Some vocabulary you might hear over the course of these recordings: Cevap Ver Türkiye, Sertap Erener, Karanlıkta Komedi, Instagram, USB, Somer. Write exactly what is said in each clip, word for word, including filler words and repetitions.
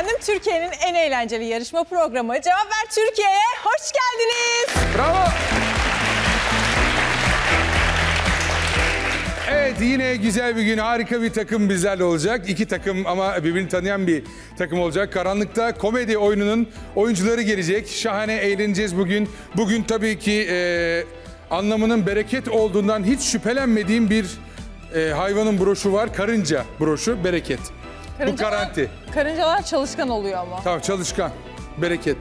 efendim. Türkiye'nin en eğlenceli yarışma programı Cevap Ver Türkiye'ye hoş geldiniz. Bravo. Evet, yine güzel bir gün, harika bir takım bizlerle olacak. İki takım ama birbirini tanıyan bir takım olacak. Karanlıkta Komedi oyununun oyuncuları gelecek. Şahane eğleneceğiz bugün. Bugün tabii ki e, anlamının bereket olduğundan hiç şüphelenmediğim bir e, hayvanın broşu var. Karınca broşu, bereket. Karıncalar, bu garanti. Karıncalar çalışkan oluyor ama. Tamam, çalışkan, bereket.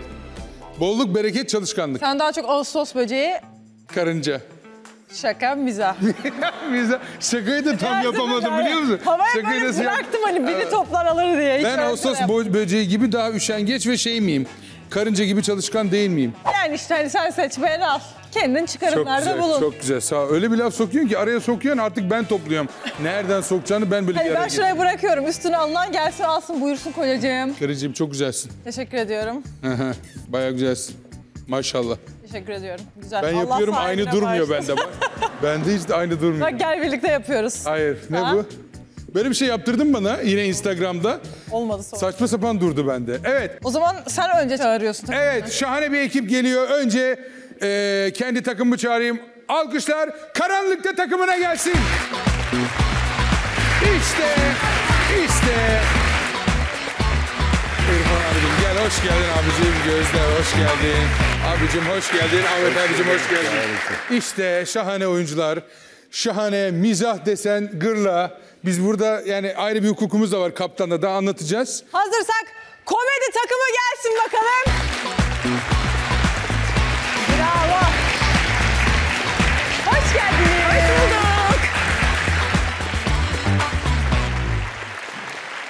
Bolluk, bereket, çalışkanlık. Sen daha çok Ağustos böceği. Karınca. Şaka, mizah. Mizah. Şakayı da tam yapamadım, yani biliyor musun? Havaya şakayı böyle bıraktım, hani biri evet. Toplar alır diye. Ben Ağustos böceği gibi daha üşengeç ve şey miyim? Karınca gibi çalışkan değil miyim? Yani işte hani sen seç, ben al. Kendin çıkarımlarda bulun. Çok güzel, sağ ol. Öyle bir laf sokuyorsun ki araya sokuyorsun, artık ben topluyorum. Nereden sokacağını ben böyle hani bir araya ben şuraya getirdim. Bırakıyorum, üstüne alınan gelsin alsın, buyursun kocacığım. Karıcığım çok güzelsin. Teşekkür ediyorum. Bayağı güzelsin. Maşallah. Teşekkür ediyorum. Güzel. Ben Allah yapıyorum, aynı durmuyor bende bak. Bende hiç de aynı durmuyor. Bak gel birlikte yapıyoruz. Hayır, ne ha? Bu? Böyle bir şey yaptırdın bana yine Instagram'da. Olmadı sonra. Saçma sapan durdu bende. Evet. O zaman sen önce çağırıyorsun. Tabii evet, mi? Şahane bir ekip geliyor. Önce e, kendi takımımı çağırayım. Alkışlar Karanlıkta takımına gelsin. İşte, işte. İrfan abicim gel, hoş geldin abicim. Gözde hoş geldin. Abicim hoş geldin. Ahmet abicim hoş geldin. İşte şahane oyuncular. Şahane mizah desen gırla. Biz burada yani ayrı bir hukukumuz da var kaptanla, daha anlatacağız. Hazırsak komedi takımı gelsin bakalım. Bravo. Hoş geldiniz. Hoş bulduk.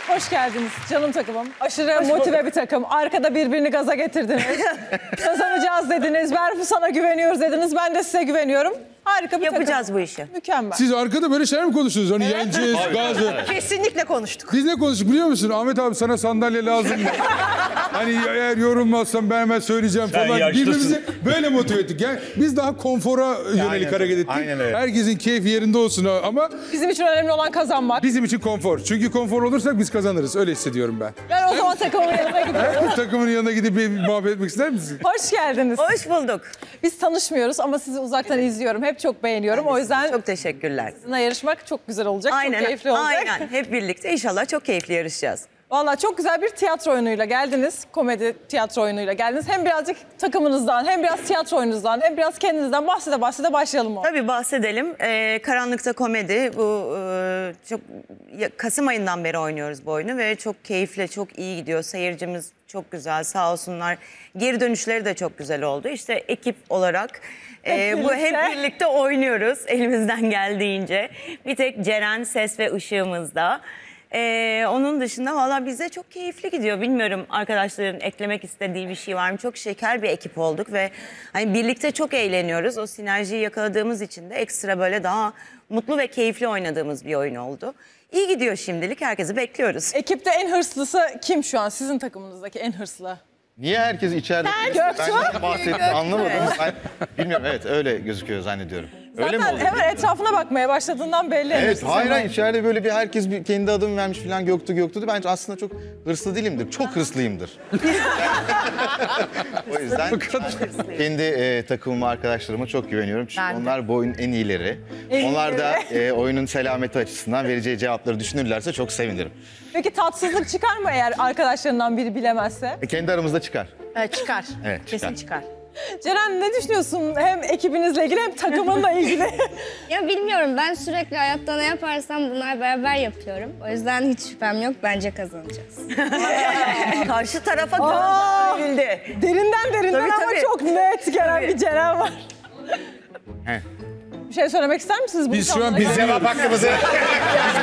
Hoş geldiniz canım takımım. Aşırı hoş motive bulduk. Bir takım. Arkada birbirini gaza getirdiniz. Kazanacağız dediniz. Berfu sana güveniyoruz dediniz. Ben de size güveniyorum. Harika bir yapacağız takım. Bu işi. Mükemmel. Siz arkada böyle şeyler mi konuştunuz? Hani evet. Yeneceğiz, gazı. Kesinlikle konuştuk. Biz ne konuştuk biliyor musun? Ahmet abi sana sandalye lazım mı? Hani eğer yorulmazsan ben hemen söyleyeceğim sen falan. Birbirimizi böyle motive ettik. Yani biz daha konfora yönelik hareket ettik. Aynen öyle. Herkesin keyfi yerinde olsun ama. Bizim için önemli olan kazanmak. Bizim için konfor. Çünkü konfor olursak biz kazanırız. Öyle hissediyorum ben. Ben o zaman takımın yanına gidiyorum. Takımın yanına gidip bir muhabbet etmek ister misiniz? Hoş geldiniz. Hoş bulduk. Biz tanışmıyoruz ama sizi uzaktan izliyorum. Hep çok beğeniyorum. Aynen. O yüzden çok teşekkürler. Sizinle yarışmak çok güzel olacak. Aynen. Çok keyifli olacak. Aynen. Hep birlikte inşallah çok keyifli yarışacağız. Valla çok güzel bir tiyatro oyunuyla geldiniz. Komedi tiyatro oyunuyla geldiniz. Hem birazcık takımınızdan, hem biraz tiyatro oyununuzdan, hem biraz kendinizden bahsede bahsede başlayalım. Orada. Tabii bahsedelim. Ee, Karanlıkta Komedi. Bu e, çok Kasım ayından beri oynuyoruz bu oyunu ve çok keyifle, çok iyi gidiyor. Seyircimiz çok güzel, sağ olsunlar. Geri dönüşleri de çok güzel oldu. İşte ekip olarak e, bu hep birlikte oynuyoruz elimizden geldiğince. Bir tek Ceren ses ve ışığımızda. Ee, onun dışında valla bize çok keyifli gidiyor. Bilmiyorum arkadaşların eklemek istediği bir şey var mı? Çok şeker bir ekip olduk ve hani birlikte çok eğleniyoruz. O sinerjiyi yakaladığımız için de ekstra böyle daha mutlu ve keyifli oynadığımız bir oyun oldu. İyi gidiyor şimdilik. Herkesi bekliyoruz. Ekipte en hırslısı kim şu an? Sizin takımınızdaki en hırslı. Niye herkes içeride? Ben bahsettim, anlamadım. Ben, bilmiyorum, evet öyle gözüküyor zannediyorum. Öyle zaten mi oldu? Hemen etrafına bakmaya başladığından belli. Evet, hayır hayır, içeride böyle bir herkes bir kendi adımı vermiş falan, göktü göktü. Bence aslında çok hırslı değilimdir, çok hırslıyımdır. O yüzden kendi e, takımıma, arkadaşlarıma çok güveniyorum. Çünkü ben onlar de. Bu oyunun en iyileri. En onlar iyileri. Da e, oyunun selameti açısından vereceği cevapları düşünürlerse çok sevinirim. Peki tatsızlık çıkar mı eğer arkadaşlarından biri bilemezse? E, kendi aramızda çıkar. E, çıkar, evet, çıkar. Kesin çıkar. Ceren ne düşünüyorsun hem ekibinizle ilgili hem takımınla ilgili? Ya bilmiyorum, ben sürekli hayatta ne yaparsam bunlar beraber yapıyorum. O yüzden hiç şüphem yok, bence kazanacağız. Karşı tarafa kazanıldı. Derinden derinden tabii, ama tabii. Çok net gelen bir Ceren var. Bir şey söylemek ister misiniz? Biz şu an biz cevap hakkımızı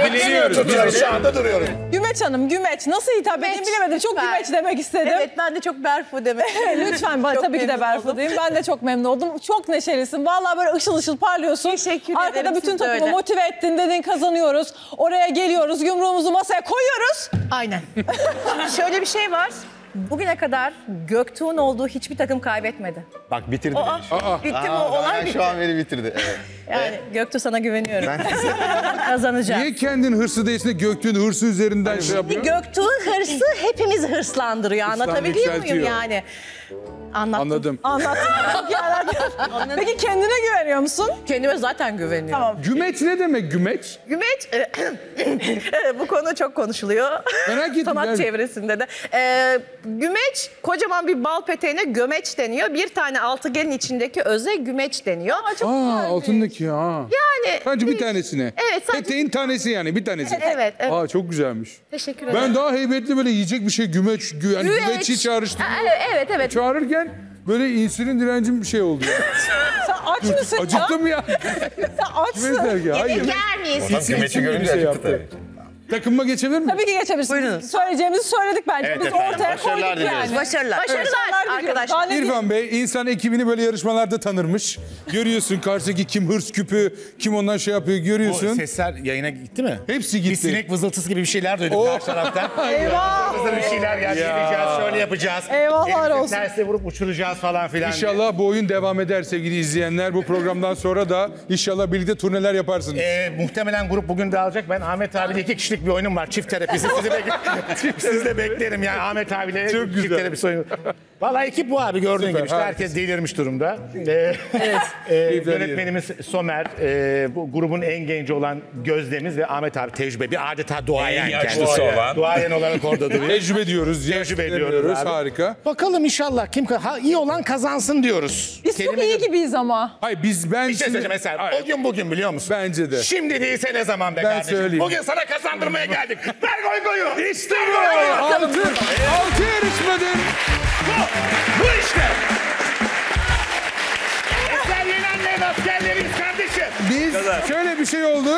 biliniyoruz. Biz şu anda duruyoruz. Gümeç Hanım, Gümeç. Nasıl hitap edeyim bilemedim. Çok Gümeç demek istedim. Evet, ben de çok Berfu demek. Lütfen, ben tabii ki de Berfu diyeyim. Ben de çok memnun oldum. Çok neşelisin. Vallahi böyle ışıl ışıl parlıyorsun. Teşekkür ederim. Arkada bütün takımı motive ettin, dedin kazanıyoruz. Oraya geliyoruz, yumruğumuzu masaya koyuyoruz. Aynen. Şöyle bir şey var. bugüne kadar Göktuğ'un olduğu hiçbir takım kaybetmedi. Bak bitirdi. Aa, aa, bitti mi? Olay bitti. Şu an beni bitirdi. Evet. Yani Göktuğ, sana güveniyorum. Kazanacak. Niye kendin hırsı değilsin de Göktuğ'un hırsı üzerinden yani şey yapıyor? Göktuğ'un hırsı hepimiz hırslandırıyor. Anlatabiliyor muyum yani? Anlattım. Anladım. Anlattım. Peki kendine güveniyor musun? Kendime zaten güveniyorum. Tamam. Gümeç ne demek gümeç? Gümeç, bu konu çok konuşuluyor. Merak ettim. Sanat yani çevresinde de. Ee, gümeç, kocaman bir bal peteğine gömeç deniyor. Bir tane altıgenin içindeki öze gümeç deniyor. Aa, çok Aa altındaki ha. Yani. Sadece bir tanesine. Evet. Sadece... Peteğin tanesi yani, bir tanesi. Evet, evet, evet. Aa çok güzelmiş. Teşekkür ederim. Ben daha heybetli böyle yiyecek bir şey gümeç. Gü yani güveç. Güveçi çağrıştırıyor. Evet, evet. Çağırırken böyle insülin direncim bir şey oldu. Sen aç mısın? Acıktım ya. Sen açsın. Yemek yer miyiz? Gümeçi görünce şey acıktı. Takımıma geçebilir mi? Tabii ki geçebilirsin. Buyurun. Söyleyeceğimizi söyledik bence. Evet, biz efendim, ortaya koyduk yani. Başarılar. Başarılar, başarılar arkadaşlar. İrfan Bey, insan ekibini böyle yarışmalarda tanırmış. Görüyorsun karşıdaki kim hırs küpü, kim ondan şey yapıyor görüyorsun. O sesler yayına gitti mi? Hepsi gitti. Bir sinek vızıltısı gibi bir şeyler duydum oh. karşı taraftan. Eyvah. Bir şeyler gerçekleşeceğiz, şöyle yapacağız. Eyvahlar olsun. Terse vurup uçuracağız falan filan. İnşallah diye. Bu oyun devam eder sevgili izleyenler. Bu programdan sonra da inşallah birlikte turneler yaparsınız. Ee, muhtemelen grup bugün dağılacak. Ben Ahmet abiyle iki kişi bir oyunum var, çift terapisi. Sizi bek siz de beklerim yani Ahmet abiyle çok çift güzel. Terapisi oyunu. Vallahi ekip bu abi gördüğün Süper, gibi işte herkes delirmiş durumda. Ee, evet. e, yönetmenimiz Somer, e, bu grubun en genci olan Gözdemiz ve Ahmet abi tecrübe bir adeta duayen yaşlısı olan. Duayen olarak orada duruyor. Tecrübe diyoruz, tecrübe ediyoruz. Harika. Bakalım inşallah kim ha, iyi olan kazansın diyoruz. Biz çok iyi gibiyiz ama. Hayır biz ben bir şey söyleyeceğim mesela. Hayır. O gün bugün biliyor musun? Bence de. Şimdi değilse ne zaman be ben kardeşim? Söyleyeyim. Bugün sana kazandım. Geldik. Ver koy koyu. İşte bu. Altı. Altı yarışmadır. Bu. Bu işte. Eser yenenlerin askerleriyiz kardeşim. Biz şöyle bir şey oldu.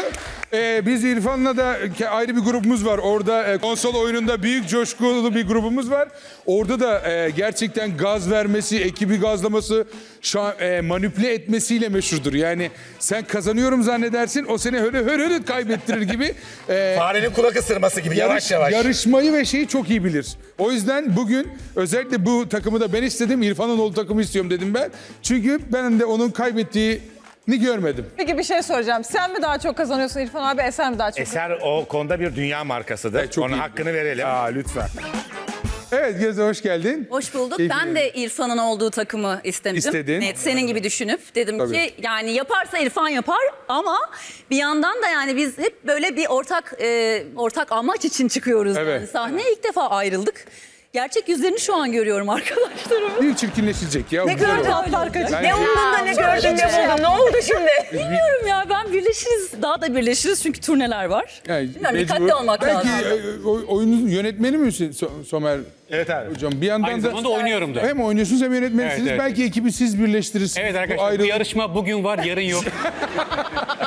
Ee, biz İrfan'la da ayrı bir grubumuz var. Orada konsol oyununda büyük coşkulu bir grubumuz var. Orada da e, gerçekten gaz vermesi, ekibi gazlaması, e, manipüle etmesiyle meşhurdur. Yani sen kazanıyorum zannedersin, o seni hörü hörü kaybettirir gibi. E, Farenin kulak ısırması gibi yarış, yavaş yavaş. Yarışmayı ve şeyi çok iyi bilir. O yüzden bugün özellikle bu takımı da ben istedim. İrfan'ın olduğu takımı istiyorum dedim ben. Çünkü ben de onun kaybettiği... Ni görmedim. Peki bir şey soracağım. Sen mi daha çok kazanıyorsun İrfan abi, Eser mi daha çok? Eser o konuda bir dünya markasıdır. Evet, onun hakkını verelim. Aa lütfen. Evet Gözde, hoş geldin. Hoş bulduk. İyi ben günü. de İrfan'ın olduğu takımı istemiştim. İstedin. Evet, senin gibi düşünüp dedim Tabii. ki yani yaparsa İrfan yapar ama bir yandan da yani biz hep böyle bir ortak e, ortak amaç için çıkıyoruz. Evet. Yani sahneye ilk defa ayrıldık. Gerçek yüzlerini şu an görüyorum arkadaşlarımın. Bir çirkinleşecek ya. Ne gördün atlar kaçın. Ne umduğunda ne gördün ne buldun. Ne oldu şimdi? Bilmiyorum ya, ben birleşiriz. Daha da birleşiriz çünkü turneler var. Yani dikkatli olmak lazım. Belki oyunun yönetmeni misin Somer? Evet abi. Hocam bir yandan Aynı da... Aynı oynuyorum da. Hem oynuyorsunuz hem yönetmenisiniz. Evet, evet. Belki ekibi siz birleştirirsiniz. Evet arkadaşlar, bu, bu yarışma bugün var, yarın yok.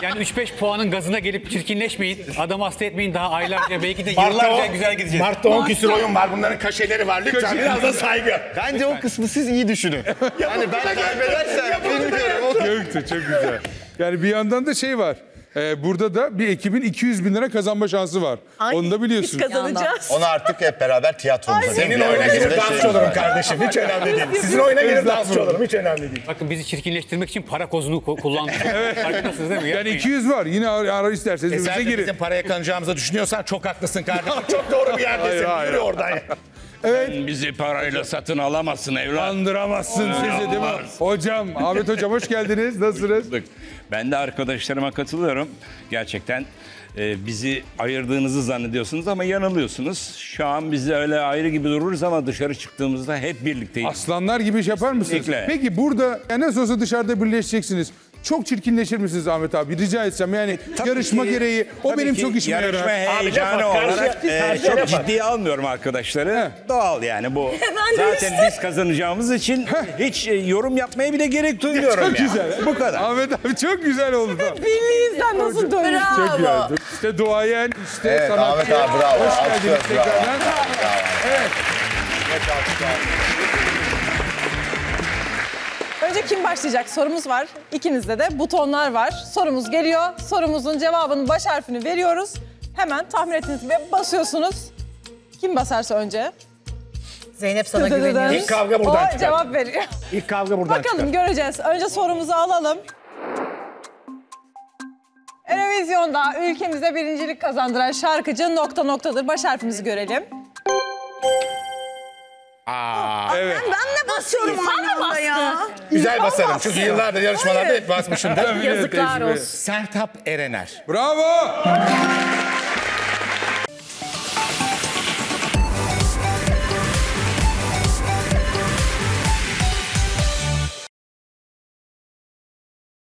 Yani üç beş puanın gazına gelip çirkinleşmeyin. Adamı hasta etmeyin, daha aylarca belki de yıllarca güzel gideceğiz. Mart'ta on küsür oyun var, bunların kaşeleri var. Lütfen Köşe. biraz da saygı. Bence Lütfen. o kısmı siz iyi düşünün. Yani ben kaybedersem bilmiyorum. Yoktu, çok güzel. Yani bir yandan da şey var. Ee, burada da bir ekibin iki yüz bin lira kazanma şansı var. Ay, onu da biliyorsun. Biz kazanacağız. Onu artık hep beraber tiyatromuza. Ay, senin oyuna gelip dansçı olurum kardeşim. Hiç önemli değil. Sizin oyuna gelip dansçı olurum. Hiç önemli değil. Bakın bizi çirkinleştirmek için para kozunu kullandık. Evet. Farkındasınız değil mi? Yani iki yüz var. Yine arar isterseniz bize girin. Eser'de bizim para yakalanacağımızı düşünüyorsan çok haklısın kardeşim. Çok doğru bir yerdesin. Yürü oradan. Evet. Sen bizi parayla satın alamazsın evlat. Andıramazsın sizi değil mi? Hocam, Ahmet hocam hoş geldiniz. Nasılsınız? Ben de arkadaşlarıma katılıyorum. Gerçekten e, bizi ayırdığınızı zannediyorsunuz ama yanılıyorsunuz. Şu an biz öyle ayrı gibi dururuz ama dışarı çıktığımızda hep birlikteyiz. Aslanlar gibi iş yapar mısınız? Peki burada yani nasıl olsa dışarıda birleşeceksiniz. Çok çirkinleşir misiniz Ahmet abi? Rica etsem yani tabii yarışma ki, gereği o benim çok işime yarar. Yarışma heyecanı olarak e, çok ciddiye almıyorum arkadaşları. He. Doğal yani bu. Zaten biz kazanacağımız için He. hiç e, yorum yapmaya bile gerek duymuyorum. Çok ya. güzel. Bu kadar. Ahmet abi çok güzel oldu. Birliğinizden nasıl dönmüş? Çok güzel. İşte duayen, işte evet, sanatçı. Ahmet abi bravo. Hoş geldiniz tekrardan. Bravo. Bravo. Evet. Evet Önce kim başlayacak sorumuz var. İkinizde de butonlar var. Sorumuz geliyor. Sorumuzun cevabının baş harfini veriyoruz. Hemen tahmin ettiğiniz gibi basıyorsunuz. Kim basarsa önce. Zeynep sana güveniyor. İlk kavga buradan çıkar. O cevap veriyor. İlk kavga buradan çıkar. Bakalım göreceğiz. Önce sorumuzu alalım. Eurovision'da ülkemize birincilik kazandıran şarkıcı nokta noktadır. Baş harfimizi görelim. Aa, evet. Ben, ben de basıyorum anlamda ya. Güzel basarım çünkü yıllardır yarışmalarda hep basmışım. Yazıklar olsun. Sertap Erener. Bravo.